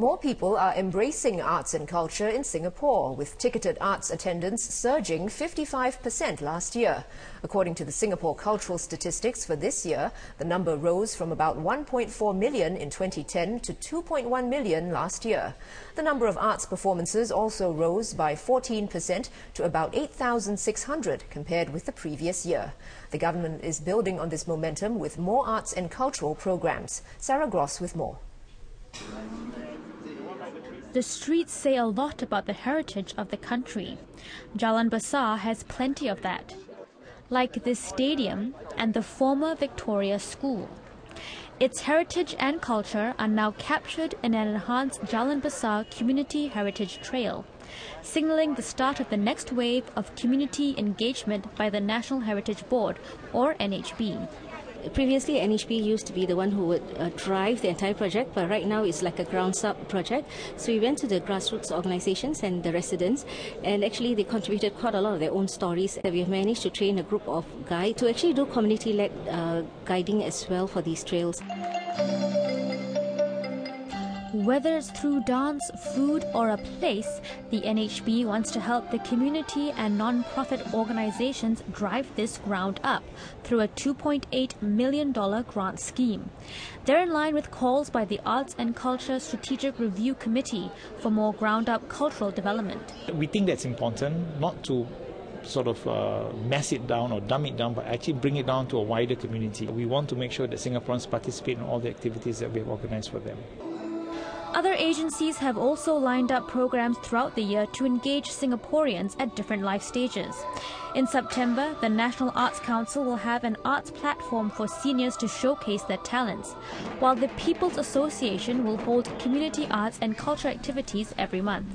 More people are embracing arts and culture in Singapore, with ticketed arts attendance surging 55% last year. According to the Singapore Cultural Statistics for this year, the number rose from about 1.4 million in 2010 to 2.1 million last year. The number of arts performances also rose by 14% to about 8,600 compared with the previous year. The government is building on this momentum with more arts and cultural programs. Sarah Gross with more. The streets say a lot about the heritage of the country. Jalan Besar has plenty of that, like this stadium and the former Victoria School. Its heritage and culture are now captured in an enhanced Jalan Besar Community Heritage Trail, signalling the start of the next wave of community engagement by the National Heritage Board, or NHB. Previously, NHB used to be the one who would drive the entire project, but right now it's like a ground-up project. So we went to the grassroots organisations and the residents, and actually they contributed quite a lot of their own stories. We have managed to train a group of guides to actually do community-led guiding as well for these trails. Whether it's through dance, food or a place, the NHB wants to help the community and non-profit organisations drive this ground up through a $2.8 million grant scheme. They're in line with calls by the Arts and Culture Strategic Review Committee for more ground-up cultural development. We think that's important, not to sort of mass it down or dumb it down, but actually bring it down to a wider community. We want to make sure that Singaporeans participate in all the activities that we have organised for them. Other agencies have also lined up programs throughout the year to engage Singaporeans at different life stages. In September, the National Arts Council will have an arts platform for seniors to showcase their talents, while the People's Association will hold community arts and culture activities every month.